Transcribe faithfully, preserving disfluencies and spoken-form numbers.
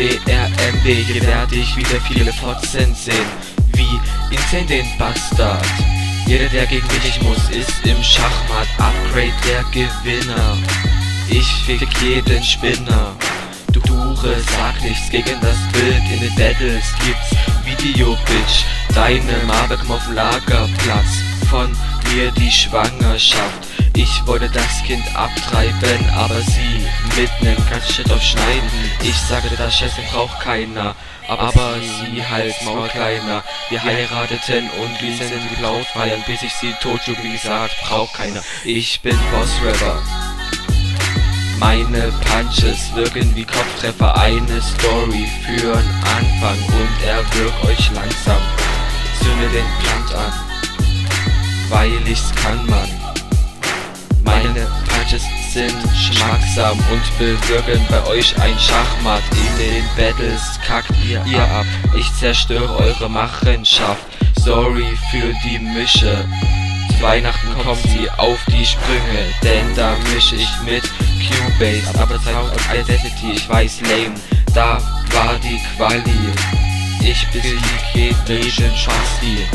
D R M D, hier werde ich wieder viele Fotzen sehen, wie Intendant Bastard. Jeder, der gegen mich nicht muss, ist im Schachmatt Apgruede der Gewinner. Ich fick jeden Spinner. Du Dure, sag nichts gegen das Bild. In den Battles gibt's Video, Bitch. Deine Mabek auf Lagerplatz. Von mir die Schwangerschaft. Ich wollte das Kind abtreiben, aber sie mit nem Katschett aufschneiden. Ich sagte, das Scheiße braucht keiner, aber sie halt Maul kleiner. Wir heirateten und wir sind geklaut feiern, bis ich sie tot schlug, wie gesagt, braucht keiner. Ich bin Boss-Rapper. Meine Punches wirken wie Kopftreffer. Eine Story für'n Anfang und erwürg euch langsam. Zünde den Plant an, weil ich's kann, Mann. Meine Punches sind schmacksam und bewirken bei euch ein Schachmatt. In den Battles kackt ihr, ihr ab, ich zerstöre eure Machenschaft. Sorry für die Mische, zu Weihnachten kommt sie auf die Sprünge, denn da mische ich mit cuBASE, aber das haut auf Audacity, ich weiß, lame, da war die Quali. Ich besieg jeden Schwachstil.